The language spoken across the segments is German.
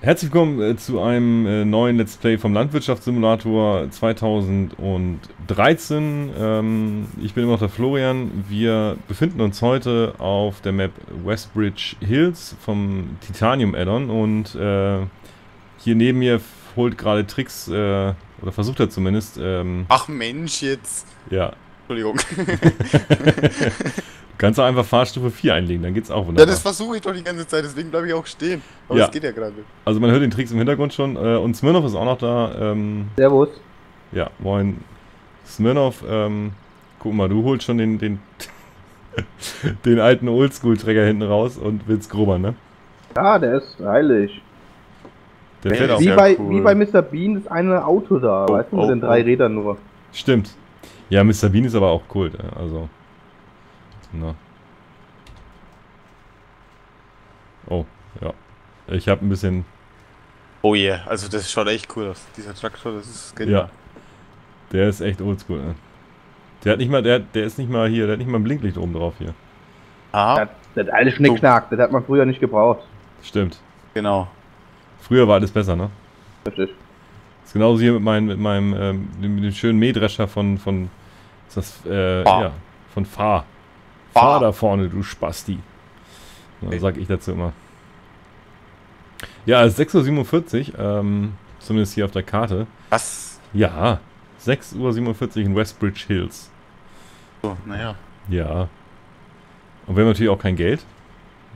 Herzlich willkommen zu einem neuen Let's Play vom Landwirtschaftssimulator 2013. Ich bin immer noch der Florian. Wir befinden uns heute auf der Map Westbridge Hills vom Titanium-Addon und hier neben mir holt gerade Tricks, oder versucht er zumindest. Ach Mensch, jetzt! Ja. Entschuldigung. Kannst du einfach Fahrstufe 4 einlegen, dann geht's auch wunderbar. Ja, das versuche ich doch die ganze Zeit, deswegen bleibe ich auch stehen. Aber es geht ja gerade. Also man hört den Tricks im Hintergrund schon. Und Smirnoff ist auch noch da. Servus. Ja, moin. Smirnoff, guck mal, du holst schon den alten Oldschool-Träger hinten raus und willst grubbern, ne? Ja, der ist heilig. Der fährt auch wie bei Mr. Bean ist ein Auto da, weißt du, mit den drei Rädern nur. Stimmt. Ja, Mr. Bean ist aber auch cool, also... Na. Oh, ja. Ich habe ein bisschen... Oh yeah, also das schaut echt cool aus. Dieser Traktor, das ist genial. Ja. Der ist echt oldschool, ne? Der hat nicht mal, der ist nicht mal hier, der hat nicht mal ein Blinklicht oben drauf hier. Ah. Das hat alles Schnicknack, das hat man früher nicht gebraucht. Stimmt. Genau. Früher war alles besser, ne? Richtig. Das ist genauso hier mit dem schönen Mähdrescher von... Ist das, Fahr. Ja, von Fahr. Fahr da vorne, du Spasti. Na, sag ich dazu immer. Ja, es ist 6:47 Uhr, zumindest hier auf der Karte. Was? Ja, 6:47 Uhr in Westbridge Hills. So, naja. Ja. Und wir haben natürlich auch kein Geld.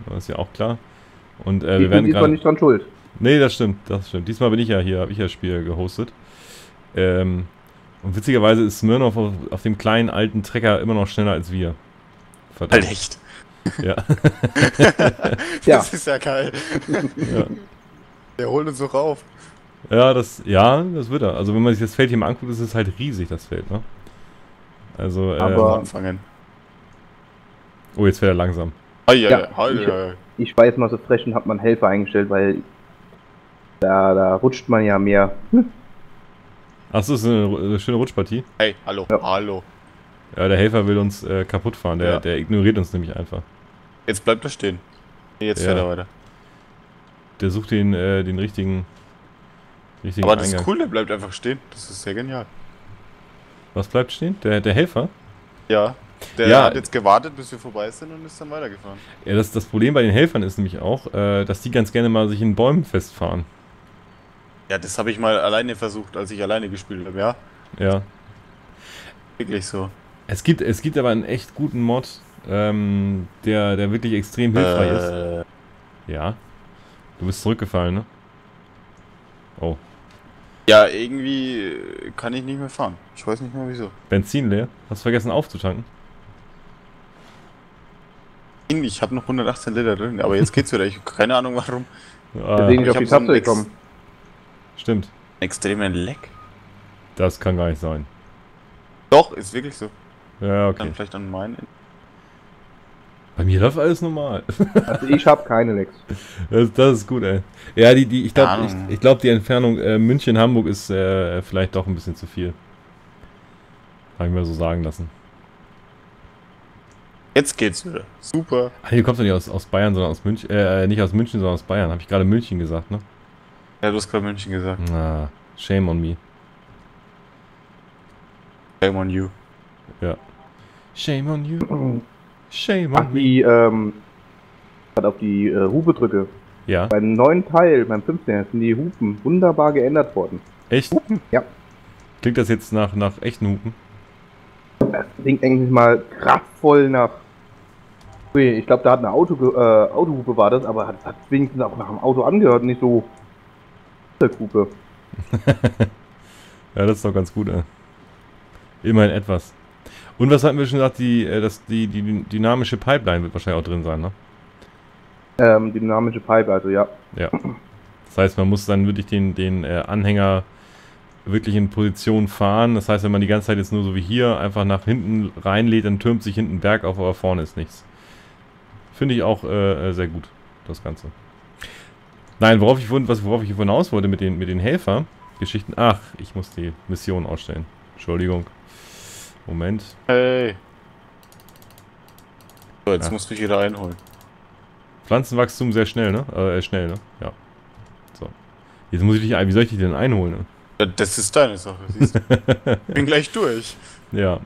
Das ist ja auch klar. Und wir werden diesmal nicht dran schuld. Nee, das stimmt, das stimmt. Diesmal bin ich ja hier, habe ich ja das Spiel gehostet. Und witzigerweise ist Smirnoff auf dem kleinen alten Trecker immer noch schneller als wir. Verdammt. Halt echt. Ja. Das ist ja geil. Ja. Der holt uns doch rauf. Ja, das wird er. Also wenn man sich das Feld hier mal anguckt, ist es halt riesig, das Feld, ne? Also, aber anfangen. Oh, jetzt fährt er langsam. Ich war jetzt mal so frech und hab mal einen Helfer eingestellt, weil da rutscht man ja mehr. Achso, ist eine schöne Rutschpartie. Hey, hallo, ja. Hallo. Ja, der Helfer will uns kaputt fahren, der ignoriert uns nämlich einfach. Jetzt bleibt er stehen. Jetzt fährt er weiter. Der sucht den richtigen Aber das Eingang. Ist cool, der bleibt einfach stehen. Das ist sehr genial. Was bleibt stehen? Der Helfer? Ja. Der hat jetzt gewartet, bis wir vorbei sind und ist dann weitergefahren. Ja, das Problem bei den Helfern ist nämlich auch, dass die ganz gerne mal sich in Bäumen festfahren. Ja, das habe ich mal alleine versucht, als ich alleine gespielt habe, ja? Ja. Wirklich so. Es gibt aber einen echt guten Mod, der wirklich extrem hilfreich ist. Ja. Du bist zurückgefallen, ne? Oh. Ja, irgendwie kann ich nicht mehr fahren. Ich weiß nicht mehr wieso. Benzin leer? Hast vergessen aufzutanken? Ich habe noch 118 Liter drin, aber jetzt geht's wieder. Ich habe keine Ahnung warum. Deswegen ich auf die Taste gekommen. Stimmt. Extremen Leck. Das kann gar nicht sein. Doch, ist wirklich so. Ja, okay. Dann vielleicht an meinen. Bei mir läuft alles normal. Also ich habe keine Lecks. Das ist gut, ey. Ja, ich glaube, die Entfernung München-Hamburg ist vielleicht doch ein bisschen zu viel. Habe ich mir so sagen lassen. Jetzt geht's wieder. Super. Ach, hier kommst du nicht aus Bayern, sondern aus München. Nicht aus München, sondern aus Bayern. Habe ich gerade München gesagt, ne? Ja, du hast gerade München gesagt. Ah, shame on me. Shame on you. Ja. Shame on you. Shame on me. Auf die Hupe drücke. Ja. Beim neuen Teil, beim 15. sind die Hupen wunderbar geändert worden. Echt? Hupen? Ja. Klingt das jetzt nach echten Hupen? Das klingt eigentlich mal kraftvoll nach... Ich glaube, da hat eine Autohupe war das, aber hat wenigstens auch nach dem Auto angehört, nicht so... Hupe. Ja, das ist doch ganz gut, ey. Immerhin etwas. Und was hatten wir schon gesagt, die dynamische Pipeline wird wahrscheinlich auch drin sein, ne? Die dynamische Pipe, also ja. Ja. Das heißt, man muss dann wirklich den Anhänger wirklich in Position fahren. Das heißt, wenn man die ganze Zeit jetzt nur so wie hier einfach nach hinten reinlädt, dann türmt sich hinten Berg auf, aber vorne ist nichts. Finde ich auch sehr gut, das Ganze. Nein, worauf ich hinaus wollte mit den Helfer-Geschichten. Ach, ich muss die Mission ausstellen. Entschuldigung. Moment. Hey. So, jetzt musst du dich wieder einholen. Pflanzenwachstum sehr schnell, ne? Ja. So. Jetzt muss ich dich, wie soll ich dich denn einholen? Das ist deine Sache, siehst du. Ich bin gleich durch. Ja.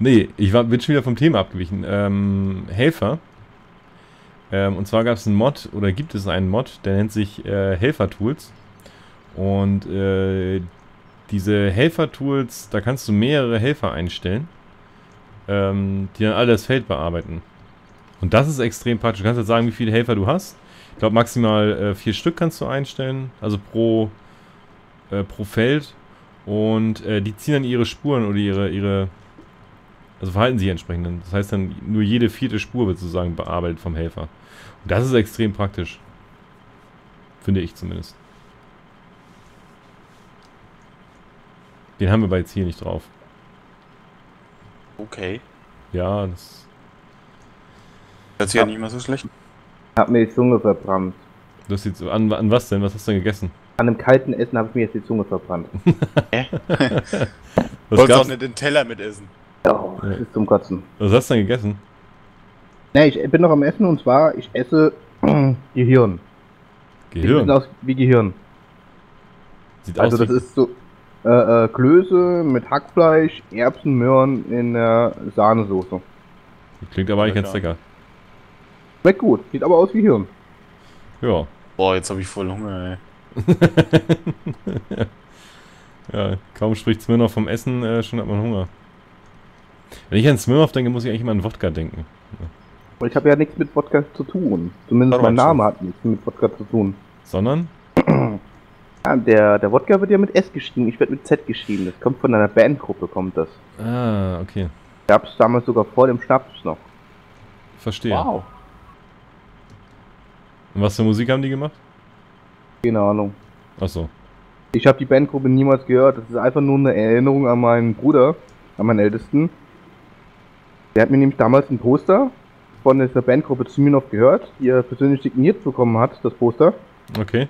Nee, ich bin schon wieder vom Thema abgewichen. Helfer. Und zwar gab es einen Mod, oder gibt es einen Mod, der nennt sich Helfer-Tools. Und diese Helfer-Tools, da kannst du mehrere Helfer einstellen, die dann alle das Feld bearbeiten. Und das ist extrem praktisch. Du kannst jetzt sagen, wie viele Helfer du hast. Ich glaube, maximal 4 Stück kannst du einstellen, also pro Feld. Und die ziehen dann ihre Spuren oder also verhalten sich entsprechend. Das heißt dann, nur jede 4. Spur wird sozusagen bearbeitet vom Helfer. Und das ist extrem praktisch. Finde ich zumindest. Den haben wir aber jetzt hier nicht drauf. Okay. Ja, das... Hört sich ja nicht mal so schlecht. Ich hab mir die Zunge verbrannt. Du hast jetzt an was denn? Was hast du denn gegessen? An einem kalten Essen habe ich mir jetzt die Zunge verbrannt. Hä? Du wolltest auch nicht den Teller mitessen. Oh, das ist zum Kotzen. Was hast du denn gegessen? Ne, ich bin noch am Essen und zwar, ich esse Gehirn. Gehirn? Sieht aus wie Gehirn. Sieht also aus wie... Also das ist so Klöße mit Hackfleisch, Erbsen, Möhren in Sahnesoße. Klingt aber eigentlich ganz lecker. Schmeckt gut, sieht aber aus wie Hirn. Ja. Boah, jetzt habe ich voll Hunger, ey. Ja, kaum spricht Smirnoff vom Essen, schon hat man Hunger. Wenn ich an Smirnoff denke, muss ich eigentlich immer an Wodka denken. Ja. Ich habe ja nichts mit Wodka zu tun. Zumindest mein Name hat nichts mit Wodka zu tun. Sondern? Ja, der Wodka wird ja mit S geschrieben, ich werde mit Z geschrieben. Das kommt von einer Bandgruppe, kommt das. Ah, okay. Gab's damals sogar vor dem Schnaps noch. Verstehe. Wow. Und was für Musik haben die gemacht? Keine Ahnung. Achso. Ich habe die Bandgruppe niemals gehört. Das ist einfach nur eine Erinnerung an meinen Bruder, an meinen Ältesten. Der hat mir nämlich damals ein Poster von dieser Bandgruppe Smirnoff gehört, die er persönlich signiert bekommen hat, das Poster. Okay.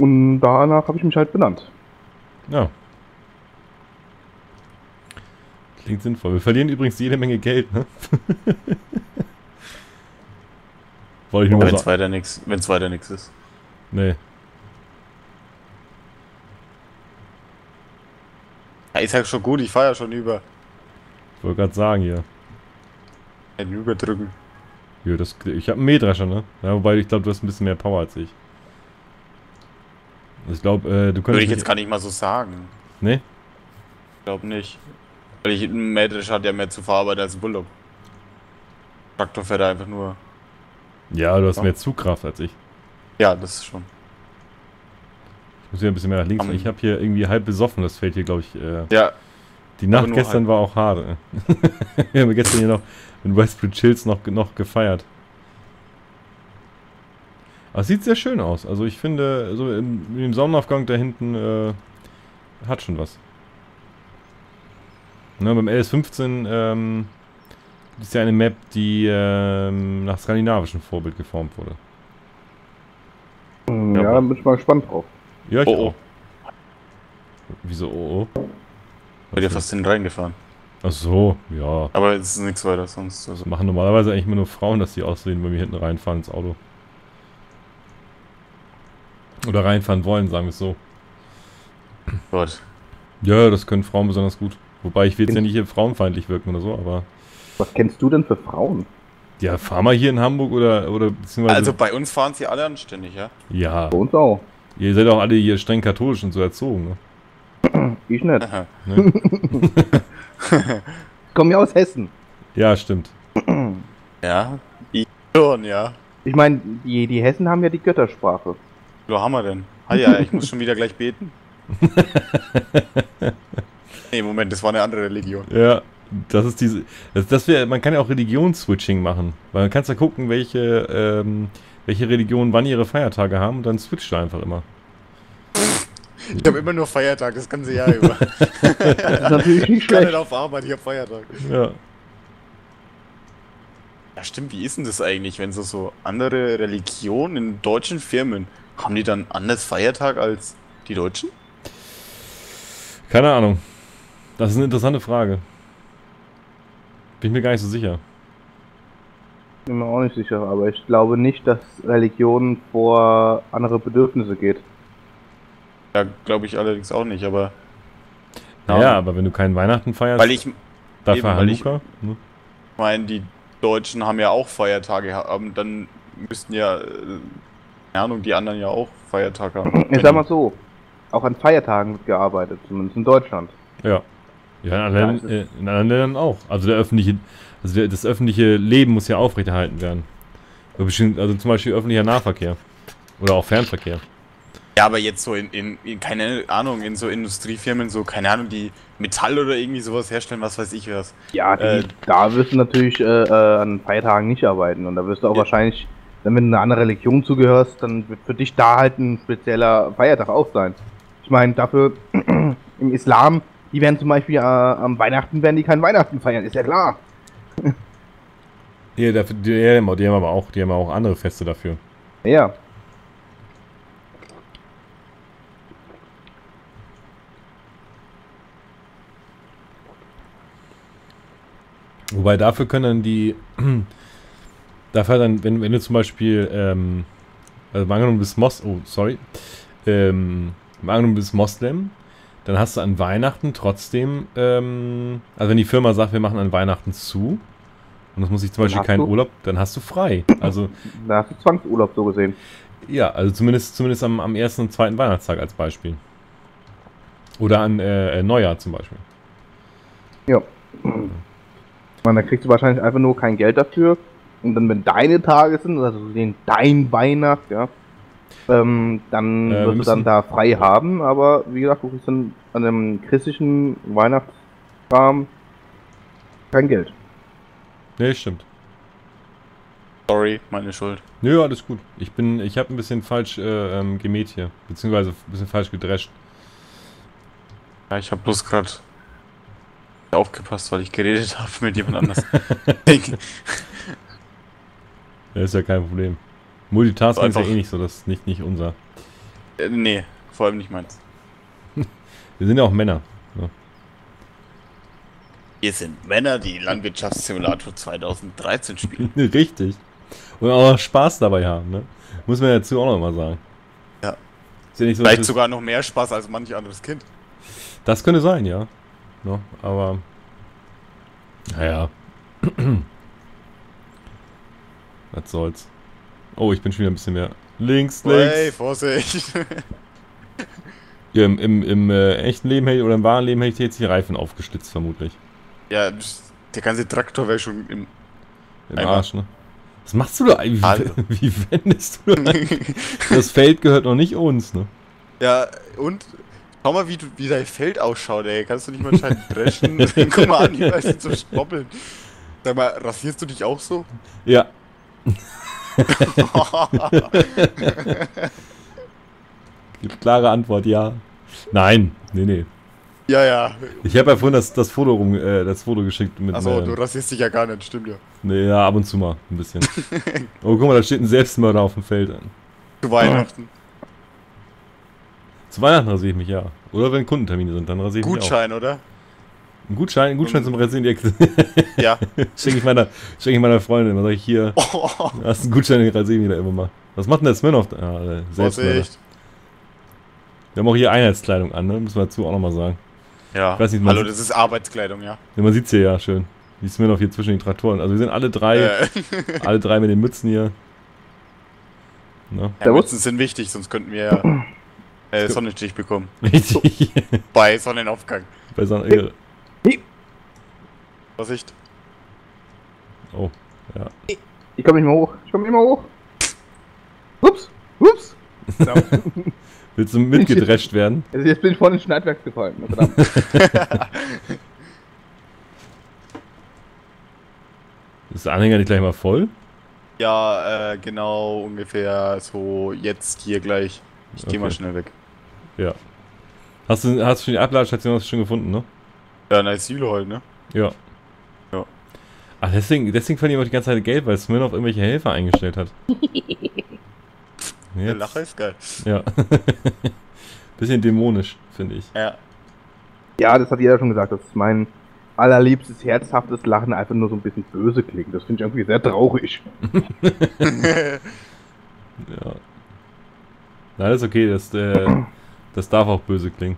Und danach habe ich mich halt benannt. Ja. Klingt sinnvoll. Wir verlieren übrigens jede Menge Geld, ne? Wenn es weiter nichts ist. Nee. Ja, ich sag schon gut, ich fahr ja schon über. Ich wollte gerade sagen, ja. Ein Überdrücken. Ja, ich habe einen Mähdrescher, ne? Ja, wobei ich glaube, du hast ein bisschen mehr Power als ich. Ich glaube, du könntest. Würde ich jetzt gar nicht mal so sagen. Nee? Ich glaube nicht. Weil ein Mähdrescher hat ja mehr zu verarbeiten als ein Bulldog. Traktor fährt er einfach nur. Ja, du hast mehr Zugkraft als ich. Ja, das ist schon. Ich muss hier ein bisschen mehr nach links. Ich habe hier irgendwie halb besoffen, das fällt hier, glaube ich. Ja. Die Nacht gestern war auch hart. Wir haben gestern hier noch in Westbridge Hills noch gefeiert. Aber es sieht sehr schön aus. Also ich finde, so in dem Sonnenaufgang da hinten hat schon was. Ne, beim LS15 ist ja eine Map, die nach skandinavischem Vorbild geformt wurde. Ja, da bin ich mal gespannt drauf. Ja, ich auch. Wieso Weil ihr fast hinten reingefahren. Ach so, ja. Aber es ist nichts weiter sonst. Also. Machen normalerweise eigentlich immer nur Frauen, dass die aussehen, wenn wir hinten reinfahren ins Auto. Oder reinfahren wollen, sagen wir es so. Gott. Ja, das können Frauen besonders gut. Wobei ich will jetzt ja nicht hier frauenfeindlich wirken oder so, aber... Was kennst du denn für Frauen? Ja, fahr mal hier in Hamburg oder beziehungsweise... Also bei uns fahren sie alle anständig, ja? Ja. Bei uns auch. Ihr seid auch alle hier streng katholisch und so erzogen, ne? Ich nicht. Ne? Ich komme ja aus Hessen. Ja, stimmt. Ja, ich schon, ja. Ich meine, die Hessen haben ja die Göttersprache. Wo haben wir denn? Ah ja, ich muss schon wieder gleich beten. Nee, Moment, das war eine andere Religion. Ja. Das ist diese. Man kann ja auch Religionsswitching machen. Weil man kann ja gucken, welche Religionen wann ihre Feiertage haben und dann switcht du einfach immer. Ich habe immer nur Feiertag, das ganze Jahr über. Das ist natürlich nicht schlecht. Ich kann nicht auf Arbeit, ich habe Feiertag. Ja. Ja, stimmt, wie ist denn das eigentlich, wenn so andere Religionen in deutschen Firmen, haben die dann anders Feiertag als die Deutschen? Keine Ahnung. Das ist eine interessante Frage. Bin ich mir gar nicht so sicher. Bin mir auch nicht sicher, aber ich glaube nicht, dass Religion vor andere Bedürfnisse geht. Ja, glaube ich allerdings auch nicht, aber... Naja, aber wenn du keinen Weihnachten feierst... Weil ich... Dafür Hanukkah? Ich meine, die Deutschen haben ja auch Feiertage, dann müssten ja... Keine Ahnung, die anderen ja auch Feiertage haben. Ich sag mal so, auch an Feiertagen wird gearbeitet, zumindest in Deutschland. Ja. Ja, in anderen Ländern auch. Also der öffentliche... Also das öffentliche Leben muss ja aufrechterhalten werden. Also zum Beispiel öffentlicher Nahverkehr. Oder auch Fernverkehr. Ja, aber jetzt so in keine Ahnung, in so Industriefirmen, so, keine Ahnung, die Metall oder irgendwie sowas herstellen, was weiß ich was. Ja, da wirst du natürlich an Feiertagen nicht arbeiten. Und da wirst du auch wahrscheinlich, wenn du einer anderen Religion zugehörst, dann wird für dich da halt ein spezieller Feiertag auch sein. Ich meine, dafür im Islam, die werden zum Beispiel am Weihnachten, werden die kein Weihnachten feiern, ist ja klar. Ja, die haben aber auch, die haben auch andere Feste dafür. Ja. Wobei dafür können dann die, dafür dann, wenn du zum Beispiel, also angenommen bist Moslem, dann hast du an Weihnachten trotzdem, also wenn die Firma sagt, wir machen an Weihnachten zu, und das muss ich zum Beispiel keinen Urlaub, dann hast du frei. Also, da hast du Zwangsurlaub so gesehen. Ja, also zumindest am ersten und zweiten Weihnachtstag als Beispiel. Oder an Neujahr zum Beispiel. Ja. Da kriegst du wahrscheinlich einfach nur kein Geld dafür. Und dann, wenn deine Tage sind, also dein Weihnacht, ja, dann wirst du dann da frei haben. Aber wie gesagt, du kriegst dann an dem christlichen Weihnachtsrahmen kein Geld. Nee, stimmt. Sorry, meine Schuld. Nö, alles gut. Ich habe ein bisschen falsch gemäht hier. Beziehungsweise ein bisschen falsch gedrescht. Ja, ich habe bloß gerade aufgepasst, weil ich geredet habe mit jemand anders. Das ist ja kein Problem. Multitasking ist ja eh nicht so, das ist nicht unser. Nee, vor allem nicht meins. Wir sind ja auch Männer. So. Wir sind Männer, die Landwirtschaftssimulator 2013 spielen. Richtig. Und auch noch Spaß dabei haben, ne? Muss man dazu auch nochmal sagen. Ja. Ist ja nicht so, vielleicht sogar noch mehr Spaß als manch anderes Kind. Das könnte sein, ja. No, aber... Naja. Was soll's. Oh, ich bin schon wieder ein bisschen mehr... Links! Hey, Vorsicht! Ja, im echten Leben oder im wahren Leben hätte ich jetzt die Reifen aufgeschlitzt, vermutlich. Ja, der ganze Traktor wäre schon im Arsch, ne? Was machst du da eigentlich? Wie wendest du da? Das Feld gehört noch nicht uns, ne? Ja, und? Schau mal, wie dein Feld ausschaut, ey. Kannst du nicht mal entscheiden dreschen? Guck mal an, die Leute sind so stoppeln. Sag mal, rasierst du dich auch so? Ja. Gibt klare Antwort, ja. Nein, nee. Ja, ja. Ich habe ja vorhin das Foto geschickt mit. Achso, du rasierst dich ja gar nicht, stimmt ja. Nee, ja, ab und zu mal ein bisschen. Oh, guck mal, da steht ein Selbstmörder auf dem Feld. Zu Weihnachten. Zu Weihnachten rasiere ich mich, ja. Oder wenn Kundentermine sind, dann rasiere ich mich auch. Oder? Ein Gutschein zum Rasieren direkt. Ja. Schenke ich meiner Freundin immer, sag ich hier. Oh. Hast einen Gutschein, den rasiere ich wieder immer mal. Was macht denn der Smirnoff? Ah, Selbstmörder. Wir haben auch hier Einheitskleidung an, ne? Müssen wir dazu auch nochmal sagen. Ja, ich weiß nicht, hallo, das ist Arbeitskleidung, ja. Ja, man sieht's hier ja schön. Wie Smirnoff hier zwischen den Traktoren. Also wir sind alle drei, mit den Mützen hier. Ne? Ja, Mützen sind wichtig, sonst könnten wir ja Sonnenstich bekommen. Richtig. Bei Sonnenaufgang. Bei Sonnenaufgang. Vorsicht. Oh, ja. Ich komme nicht mehr hoch. Ups, So. Willst du mitgedrescht werden? Also jetzt bin ich vor den Schneidwerk gefallen. Verdammt. Ist der Anhänger nicht gleich mal voll? Ja, genau, ungefähr so jetzt hier gleich. Ich geh mal schnell weg. Ja. Hast du schon die Abladestation schon gefunden, ne? Ja, eine Silo halt, ne? Ja. Ja. Ach, deswegen verlieren wir die ganze Zeit Geld, weil Smirnoff irgendwelche Helfer eingestellt hat. Der Lacher ist geil. Ja. Bisschen dämonisch, finde ich. Ja. Ja, das hat jeder schon gesagt. Das ist mein allerliebstes, herzhaftes Lachen einfach nur so ein bisschen böse klingt. Das finde ich irgendwie sehr traurig. Ja. Nein, das ist okay, das darf auch böse klingen.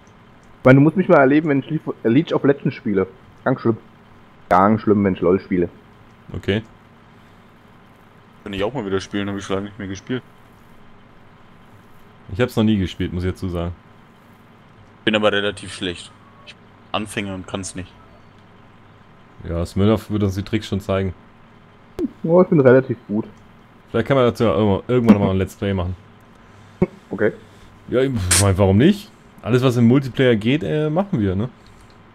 Weil du musst mich mal erleben, wenn ich League of Legends spiele. Ganz schlimm. Ganz schlimm, wenn ich LOL spiele. Okay. Kann ich auch mal wieder spielen, habe ich schon lange nicht mehr gespielt. Ich habe es noch nie gespielt, muss ich dazu sagen. Bin aber relativ schlecht. Ich bin Anfänger und kann es nicht. Ja, Smirnoff wird uns die Tricks schon zeigen. Oh, ich bin relativ gut. Vielleicht kann man dazu irgendwann mal ein Let's Play machen. Okay. Ja, ich meine, warum nicht? Alles, was im Multiplayer geht, machen wir, ne?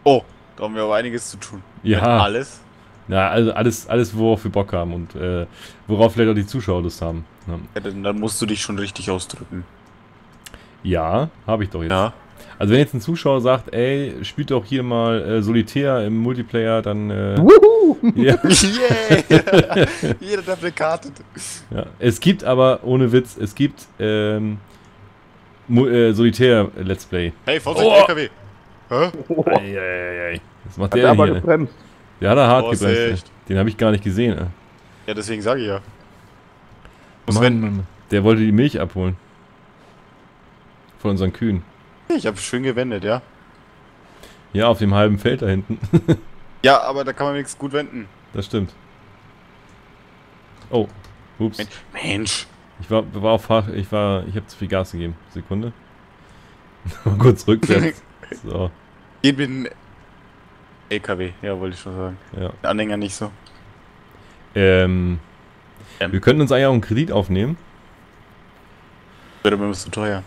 Oh, da haben wir aber einiges zu tun. Ja. Mit alles? Ja, also alles, worauf wir Bock haben und worauf vielleicht auch die Zuschauer Lust haben. Ja. Ja, dann musst du dich schon richtig ausdrücken. Ja, habe ich doch jetzt. Ja. Also wenn jetzt ein Zuschauer sagt, ey, spielt doch hier mal Solitär im Multiplayer, dann... Wuhu! Yeah. Yeah. Jeder darf eine Karte. Ja. Es gibt aber, ohne Witz, es gibt Solitär Let's Play. Hey, Vorsicht, oh. LKW! Hä? Oh. Ei. Das macht der aber hier, gebremst. Der hat er hart gebremst. Den habe ich gar nicht gesehen. Ja, deswegen sage ich ja. Mann, der wollte die Milch abholen. Von unseren Kühen. Ich habe schön gewendet, ja. Ja, auf dem halben Feld da hinten. Ja, aber da kann man nichts gut wenden. Das stimmt. Oh, ups. Mensch. Ich habe zu viel Gas gegeben. Sekunde. Mal kurz rückwärts. So. Ich bin LKW, ja, wollte ich schon sagen. Ja. Den Anhänger nicht so. Wir könnten uns eigentlich auch einen Kredit aufnehmen. Würde mir zu teuer.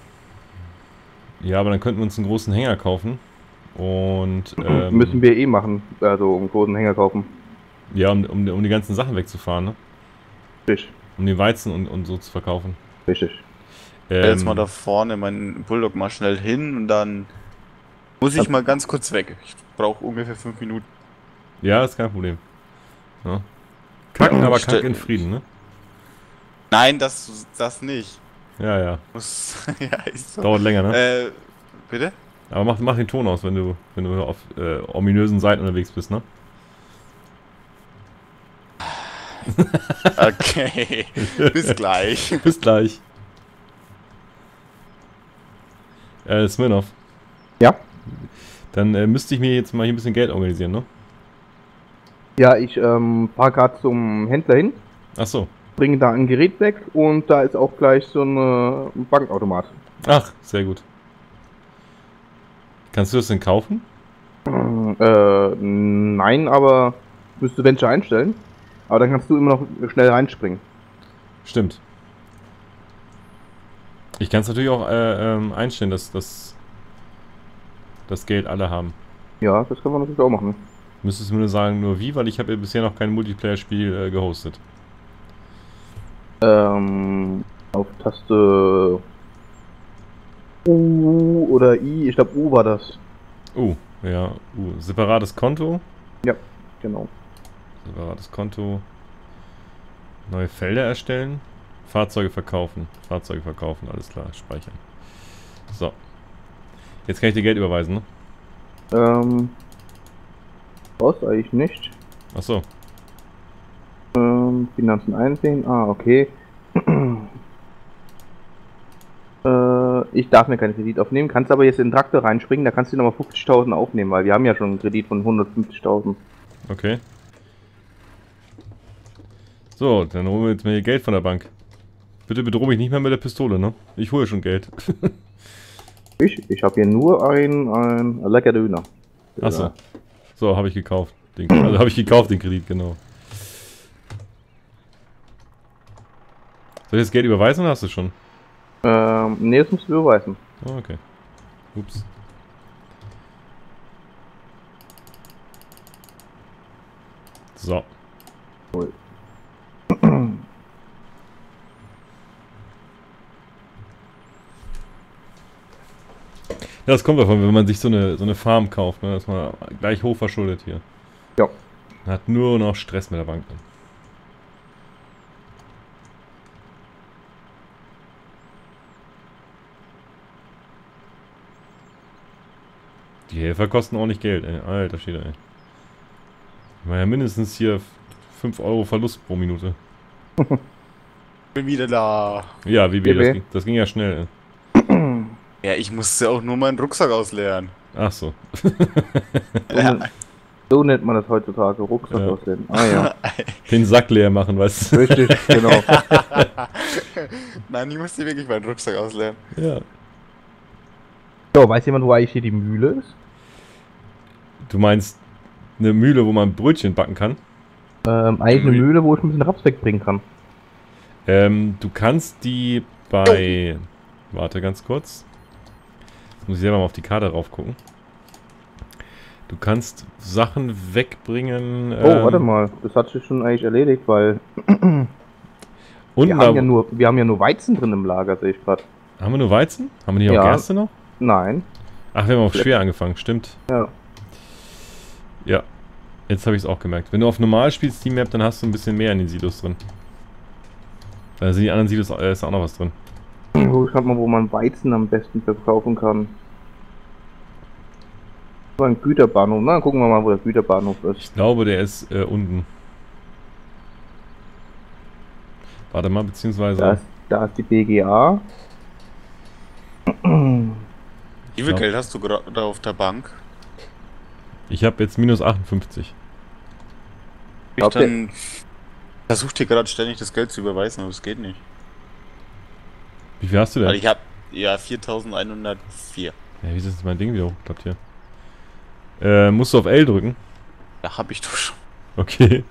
Ja, aber dann könnten wir uns einen großen Hänger kaufen. Und müssen wir eh machen, also einen großen Hänger kaufen. Ja, um die ganzen Sachen wegzufahren, ne? Richtig. Um den Weizen und so zu verkaufen. Richtig. Jetzt mal da vorne meinen Bulldog mal schnell hin und dann muss ich mal ganz kurz weg. Ich brauche ungefähr 5 Minuten. Ja, ist kein Problem. Ja. Kacken, ja, aber kack in Frieden, ne? Nein, das nicht. Ja, ja. Ja, ist so. Dauert länger, ne? Bitte? Aber mach den Ton aus, wenn du auf ominösen Seiten unterwegs bist, ne? Okay. Bis gleich. Bis gleich. Smirnoff. Ja? Dann müsste ich mir jetzt mal hier ein bisschen Geld organisieren, ne? Ja, ich fahr grad zum Händler hin. Ach so. Bringe da ein Gerät weg und da ist auch gleich so ein Bankautomat. Ach, sehr gut. Kannst du das denn kaufen? Nein, aber müsste Venture einstellen. Aber dann kannst du immer noch schnell reinspringen. Stimmt. Ich kann es natürlich auch einstellen, dass das Geld alle haben. Ja, das kann man natürlich auch machen. Müsstest du mir nur sagen, nur wie, weil ich habe ja bisher noch kein Multiplayer-Spiel gehostet. Auf Taste U oder I, ich glaube U war das. Ja, U. Separates Konto? Ja, genau. Separates Konto. Neue Felder erstellen. Fahrzeuge verkaufen, alles klar, speichern. So. Jetzt kann ich dir Geld überweisen, ne? Was eigentlich nicht. Achso. Finanzen einsehen. Ah, okay. Ich darf mir keinen Kredit aufnehmen. Kannst aber jetzt in den Traktor reinspringen, da kannst du nochmal 50.000 aufnehmen, weil wir haben ja schon einen Kredit von 150.000. Okay. So, dann holen wir jetzt mal hier Geld von der Bank. Bitte bedrohe mich nicht mehr mit der Pistole, ne? Ich hole schon Geld. Ich habe hier nur ein lecker Döner. Achso. So, habe ich gekauft. Also habe ich gekauft den Kredit, genau. Soll ich das Geld überweisen oder hast du schon? Ne, das musst du überweisen. Oh, okay. Ups. So. Cool. Das kommt davon, wenn man sich so eine Farm kauft, ne? Dass man gleich hoch verschuldet hier. Ja. Man hat nur noch Stress mit der Bank. Die Helfer kosten auch nicht Geld, ey. Alter, steht da, ey. War ja mindestens hier 5 Euro Verlust pro Minute. Bin wieder da. Ja, BB, das ging ja schnell. Ja, ich musste auch nur meinen Rucksack ausleeren. Ach so. Ja. So nennt man das heutzutage, Rucksack ausleeren. Ah ja. Den Sack leer machen, weißt du? Richtig, genau. Nein, ich musste wirklich meinen Rucksack ausleeren. Ja. So, weiß jemand, wo eigentlich hier die Mühle ist? Du meinst eine Mühle, wo man Brötchen backen kann? Eigentlich eine Mühle, wo ich ein bisschen Raps wegbringen kann. Du kannst die bei... Warte ganz kurz. Jetzt muss ich selber mal auf die Karte rauf gucken. Du kannst Sachen wegbringen. Oh, warte mal. Das hat sich schon eigentlich erledigt, weil... Und wir haben ja nur Weizen drin im Lager, sehe ich gerade. Haben wir nur Weizen? Haben wir nicht auch Gerste noch? Nein. Ach, wir haben auch schwer angefangen, stimmt. Ja. Ja. Jetzt habe ich es auch gemerkt. Wenn du auf normal spielst, die Map, dann hast du ein bisschen mehr in den Silos drin. Da sind die anderen Silos, ist auch noch was drin. Ich hab mal, wo man Weizen am besten verkaufen kann. Das war ein Güterbahnhof. Na, gucken wir mal, wo der Güterbahnhof ist. Ich glaube, der ist unten. Warte mal, beziehungsweise... Da ist die BGA. Wie viel Geld hast du da auf der Bank? Ich habe jetzt minus 58. Ich versuch dir gerade ständig das Geld zu überweisen, aber es geht nicht. Wie viel hast du denn? Also ich habe ja 4104. Ja, wie ist das mein Ding wieder hochgeklappt hier? Musst du auf L drücken? Da hab ich doch schon. Okay.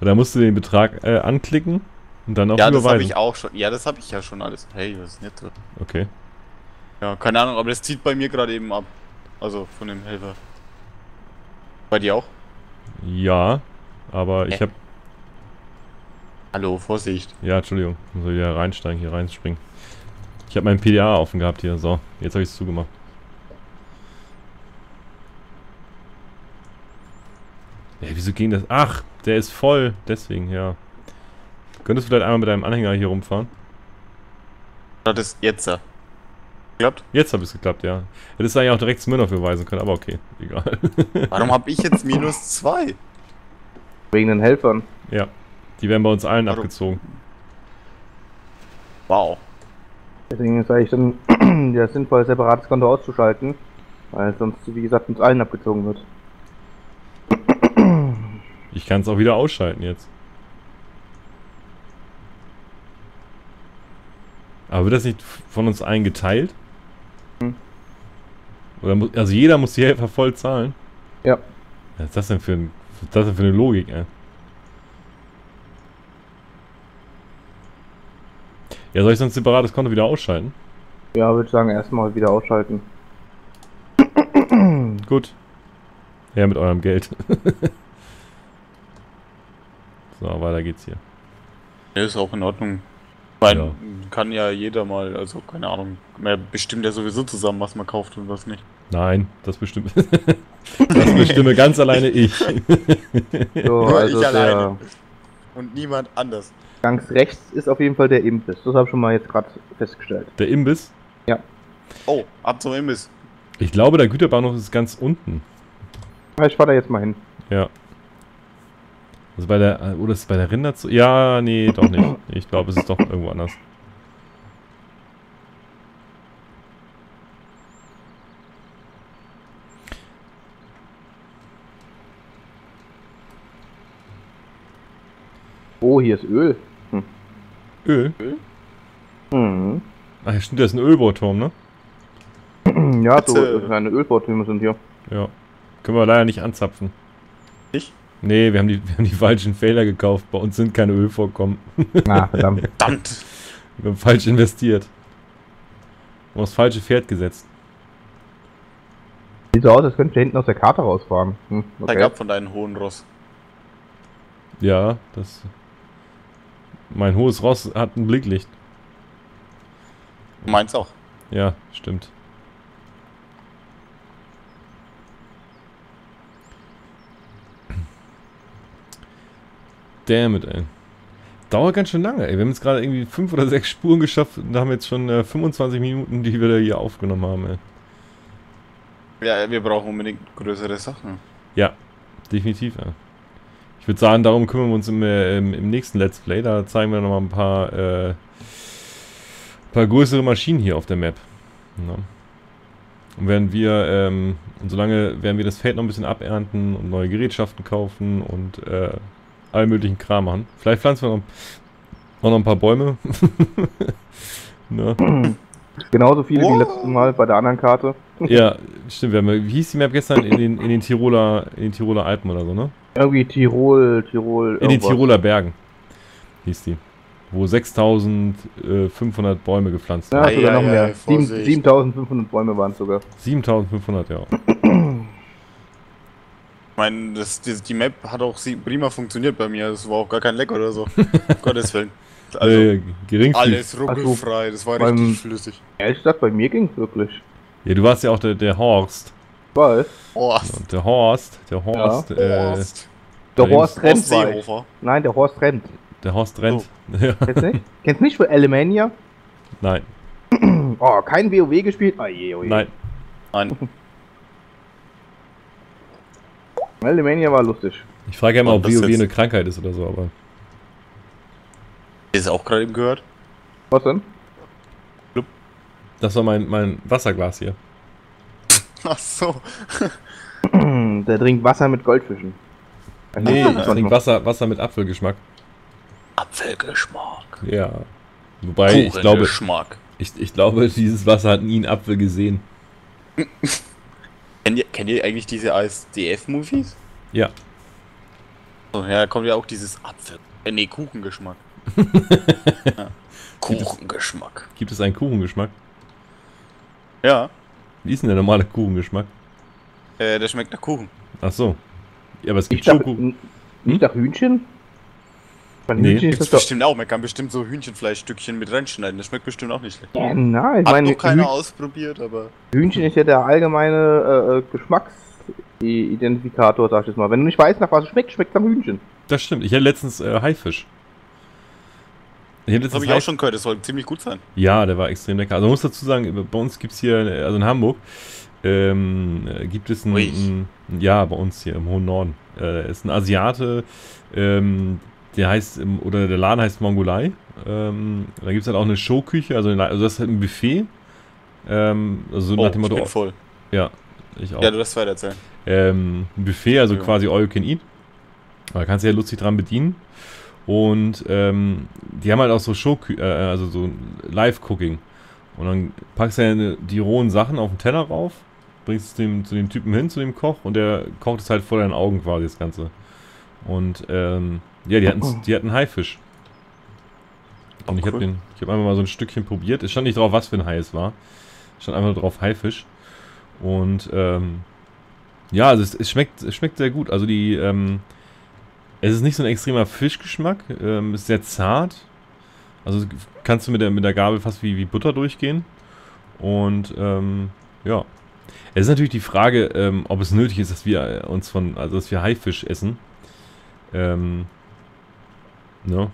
Und dann musst du den Betrag anklicken und dann auf überweisen. Das habe ich auch schon. Ja, das habe ich ja schon alles. Hey, was ist nett? Okay. Ja, keine Ahnung, aber das zieht bei mir gerade eben ab. Also von dem Helfer. Bei dir auch? Ja, aber ich habe... Hallo, Vorsicht. Ja, Entschuldigung. Ich muss wieder reinsteigen, hier reinspringen. Ich habe meinen PDA offen gehabt hier. So, jetzt habe ich es zugemacht. Ey, wieso ging das? Ach, der ist voll. Deswegen, ja. Könntest du vielleicht einmal mit deinem Anhänger hier rumfahren? Das ist jetzt da. Geklappt? Jetzt habe ich es geklappt, ja. Hättest du eigentlich auch direkt Smirnoff verweisen können, aber okay, egal. Warum habe ich jetzt minus 2? Wegen den Helfern. Ja, die werden bei uns allen abgezogen. Wow. Deswegen ist eigentlich dann ja sinnvoll, separates Konto auszuschalten, weil sonst, wie gesagt, uns allen abgezogen wird. Ich kann es auch wieder ausschalten jetzt. Aber wird das nicht von uns allen geteilt? Oder also jeder muss die Helfer voll zahlen? Ja. Was ist das denn für, eine Logik, ey? Ja, soll ich sonst ein separates Konto wieder ausschalten? Ja, würde ich sagen, erstmal wieder ausschalten. Gut. Ja, mit eurem Geld. So, weiter geht's hier. Ja, ist auch in Ordnung. Weil kann ja jeder mal, also keine Ahnung, man bestimmt ja sowieso zusammen, was man kauft und was nicht. Nein, das bestimmt. Das bestimme ganz alleine ich. So, nur also ich alleine. Und niemand anders. Ganz rechts ist auf jeden Fall der Imbiss. Das habe ich schon mal jetzt gerade festgestellt. Der Imbiss? Ja. Oh, ab zum Imbiss. Ich glaube, der Güterbahnhof ist ganz unten. Ich fahre da jetzt mal hin. Ja. Also bei der, oder ist es bei der Rinder zu? Ja, nee, doch nicht. Ich glaube, es ist doch irgendwo anders. Oh, hier ist Öl. Hm. Öl? Öl? Mhm. Ach, stimmt, da ist ein Ölbohrturm, ne? Ja, so kleine Ölbohrtürme sind hier. Ja. Können wir leider nicht anzapfen. Ich? Nee, wir haben die falschen Fehler gekauft. Bei uns sind keine Ölvorkommen. Na, verdammt. Verdammt! Wir haben falsch investiert. Wir haben das falsche Pferd gesetzt. Sieht so aus, als könnten wir hinten aus der Karte rausfahren. Hm, okay. Zeig ab von deinem hohen Ross. Ja, das... Mein hohes Ross hat ein Blicklicht. Meins auch. Ja, stimmt. Damn it, ey. Dauert ganz schön lange, ey. Wir haben jetzt gerade irgendwie 5 oder 6 Spuren geschafft und haben jetzt schon 25 Minuten, die wir hier aufgenommen haben, ey. Ja, wir brauchen unbedingt größere Sachen. Ja, definitiv, ey. Ich würde sagen, darum kümmern wir uns im nächsten Let's Play. Da zeigen wir nochmal ein paar größere Maschinen hier auf der Map. Ja. Und solange werden wir das Feld noch ein bisschen abernten und neue Gerätschaften kaufen und all möglichen Kram machen. Vielleicht pflanzen wir noch ein paar Bäume. Ne? Genauso viele wie letztes Mal bei der anderen Karte. Ja, stimmt. Wie hieß die Map gestern? In den Tiroler Alpen oder so, ne? Irgendwie Tirol. Irgendwas. In den Tiroler Bergen hieß die. Wo 6.500 Bäume gepflanzt wurden. Ja, sogar noch mehr. 7.500 Bäume waren es sogar. 7.500, ja. Ich meine, die Map hat auch prima funktioniert bei mir. Das war auch gar kein Leck oder so. Gottes Willen. Also, alles ruckelfrei, das war richtig flüssig. Ehrlich gesagt, bei mir ging es wirklich. Ja, du warst ja auch der Horst. Was? Horst. Der Horst. Ja. Der Horst rennt. Nein, der Horst rennt. Der Horst rennt. Oh. Ja. Kennst du nicht für Alemania? Nein. Oh, kein WoW gespielt? Oh je, oh je. Nein. Alemania war lustig. Ich frage ja immer, ob WoW eine Krankheit ist oder so, aber... Ist auch gerade eben gehört. Was denn? Das war mein Wasserglas hier. Ach so. Der trinkt Wasser mit Goldfischen. Nee, ich trinke Wasser mit Apfelgeschmack. Apfelgeschmack. Ja. Wobei, ich glaube, dieses Wasser hat nie einen Apfel gesehen. Kennt ihr eigentlich diese ASDF-Movies? Ja. Oh, ja, da kommt ja auch dieses Kuchengeschmack. Ja. Kuchengeschmack. Gibt es einen Kuchengeschmack? Ja. Wie ist denn der normale Kuchengeschmack? Der schmeckt nach Kuchen. Ach so. Ja, aber es gibt schon Kuchen. Nicht nach Hühnchen? Nee. Gibt's bestimmt auch. Man kann bestimmt so Hühnchenfleischstückchen mit reinschneiden. Das schmeckt bestimmt auch nicht schlecht. Ja, nein, ich meine, hat noch keiner ausprobiert, aber... Hühnchen ist ja der allgemeine Geschmacksidentifikator, sag ich jetzt mal. Wenn du nicht weißt, nach was es schmeckt, schmeckt es am Hühnchen. Das stimmt. Ich hatte letztens Haifisch. Das habe ich auch schon gehört, das soll ziemlich gut sein. Ja, der war extrem lecker. Also man muss dazu sagen, bei uns gibt es hier, also in Hamburg, gibt es bei uns hier im hohen Norden, ist ein Asiate, der Laden heißt Mongolei. Da gibt es halt auch eine Showküche, also das ist halt ein Buffet. Also nach dem Motto, ich bin voll. Ja, ich auch. Ja, du darfst weiter erzählen. Ein Buffet, also quasi all you can eat. Da kannst du ja lustig dran bedienen. Und die haben halt auch so also so Live-Cooking. Und dann packst du ja die rohen Sachen auf den Teller rauf, bringst es zu dem Typen hin, zu dem Koch, und der kocht es halt vor deinen Augen quasi, das Ganze. Und die hatten Haifisch. Und ich habe einfach mal so ein Stückchen probiert. Es stand nicht drauf, was für ein Hai es war. Es stand einfach nur drauf Haifisch. Und ja, also es schmeckt sehr gut. Also es ist nicht so ein extremer Fischgeschmack, ist sehr zart. Also kannst du mit der Gabel fast wie Butter durchgehen. Und ja. Es ist natürlich die Frage, ob es nötig ist, dass wir dass wir Haifisch essen. Ne?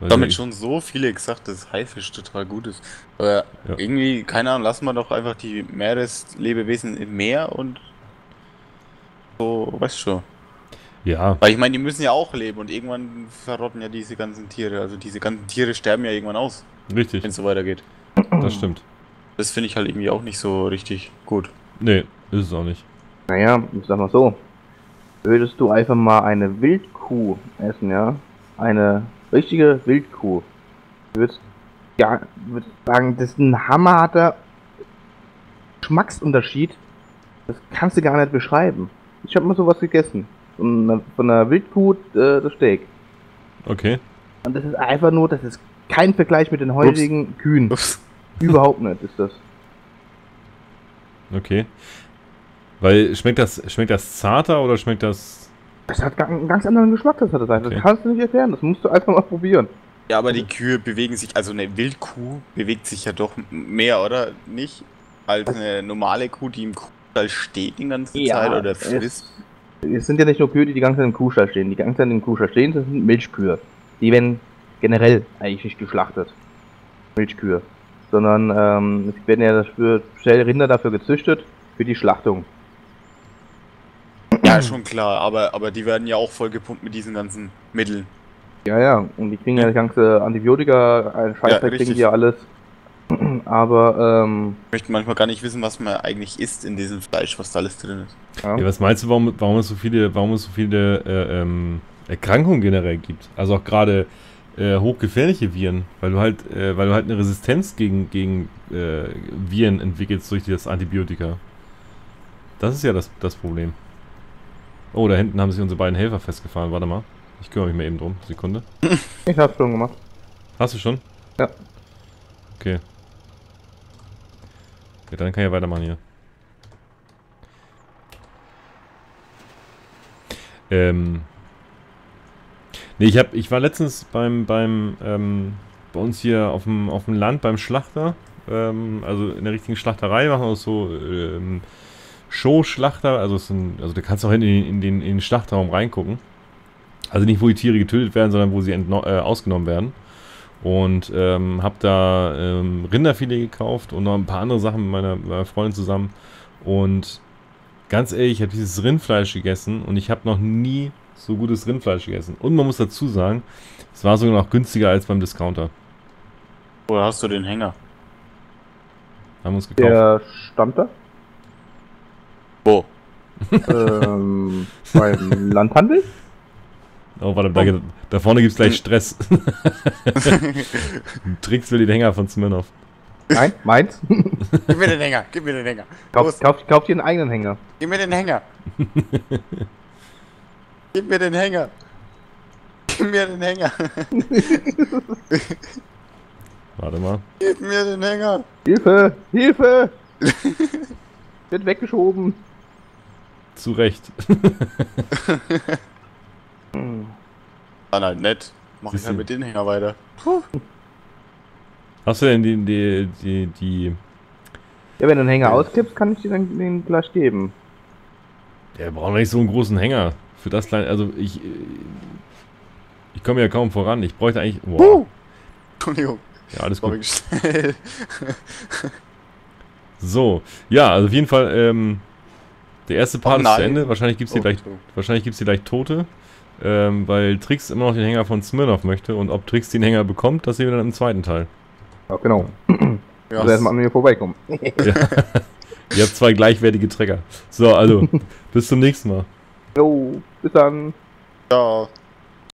Damit schon so viele gesagt, dass Haifisch total gut ist. Aber irgendwie, keine Ahnung, lassen wir doch einfach die Meereslebewesen im Meer und so, weißt du. Ja. Weil ich meine, die müssen ja auch leben und irgendwann verrotten ja diese ganzen Tiere. Also diese ganzen Tiere sterben ja irgendwann aus. Richtig. Wenn es so weitergeht. Das stimmt. Das finde ich halt irgendwie auch nicht so richtig gut. Nee, ist es auch nicht. Naja, ich sag mal so. Würdest du einfach mal eine Wildkuh essen, ja? Eine richtige Wildkuh. Du würdest, ja, würd sagen, das ist ein hammerharter Geschmacksunterschied. Das kannst du gar nicht beschreiben. Ich habe mal sowas gegessen. Von einer Wildkuh das Steak. Okay. Und das ist einfach nur, das ist kein Vergleich mit den heutigen Kühen. Überhaupt nicht ist das. Okay. Weil schmeckt das zarter oder schmeckt das... Das hat einen ganz anderen Geschmack, das hat das einfach. Okay. Das kannst du nicht erklären, das musst du einfach mal probieren. Ja, aber die Kühe bewegen sich, also eine Wildkuh bewegt sich ja doch mehr, oder? Nicht? Als eine normale Kuh, die im Kuhstall steht die ganze Zeit oder frisst. Es sind ja nicht nur Kühe, die ganze Zeit im Kuhstall stehen. Die ganze Zeit im Kuhstall stehen, das sind Milchkühe. Die werden generell eigentlich nicht geschlachtet. Milchkühe. Sondern es werden ja Rinder dafür gezüchtet, für die Schlachtung. Ja, schon klar, aber die werden ja auch vollgepumpt mit diesen ganzen Mitteln. Ja, ja, und die kriegen ja ganze Antibiotika, einen Scheißdreck, kriegen die ja alles. Aber, ich möchte manchmal gar nicht wissen, was man eigentlich isst in diesem Fleisch, was da alles drin ist. Ja, ja, was meinst du, warum es so viele, Erkrankungen generell gibt? Also auch gerade hochgefährliche Viren, weil du halt eine Resistenz gegen, Viren entwickelst durch das Antibiotika. Das ist ja das Problem. Oh, da hinten haben sich unsere beiden Helfer festgefahren. Warte mal. Ich kümmere mich mal eben drum. Sekunde. Ich hab's schon gemacht. Hast du schon? Ja. Okay. Ja, dann kann ich weitermachen hier. Nee, ich war letztens bei uns hier auf dem, Land beim Schlachter. Also in der richtigen Schlachterei machen wir so Show-Schlachter, also da kannst du auch in den Schlachterraum reingucken. Also nicht, wo die Tiere getötet werden, sondern wo sie ausgenommen werden. Und habe da Rinderfilet gekauft und noch ein paar andere Sachen mit meiner Freundin zusammen. Und ganz ehrlich, ich habe dieses Rindfleisch gegessen und ich habe noch nie so gutes Rindfleisch gegessen. Und man muss dazu sagen, es war sogar noch günstiger als beim Discounter. Woher hast du den Hänger? Haben wir uns gekauft. Der stammt da? Wo? Beim Landhandel? Oh, warte, da vorne gibt's gleich Stress. Tricks will den Hänger von Smirnoff. Nein, meins? Gib mir den Hänger, gib mir den Hänger. Kauf dir einen eigenen Hänger. Gib mir den Hänger. Gib mir den Hänger. Gib mir den Hänger. Warte mal. Gib mir den Hänger. Hilfe, Hilfe. Wird weggeschoben. Zu Recht. Dann halt nett. Mach ich halt mit den Hänger weiter. Puh. Hast du denn Ja, wenn du einen Hänger auskippst, kann ich dir dann den gleich geben. Der braucht nicht so einen großen Hänger. Für das kleine. Also ich komme ja kaum voran. Ich bräuchte eigentlich. Wow. Puh. Entschuldigung. Ja, alles gut. So, ja, also auf jeden Fall, der erste Part ist zu Ende. Wahrscheinlich gibt es hier, gleich Tote, weil Tricks immer noch den Hänger von Smirnoff möchte und ob Tricks den Hänger bekommt, das sehen wir dann im zweiten Teil. Ja, genau. Ja. Also erstmal an mir vorbeikommen. Ja. Ihr habt zwei gleichwertige Trecker. So, also, bis zum nächsten Mal. Jo, bis dann. Ciao. Ja.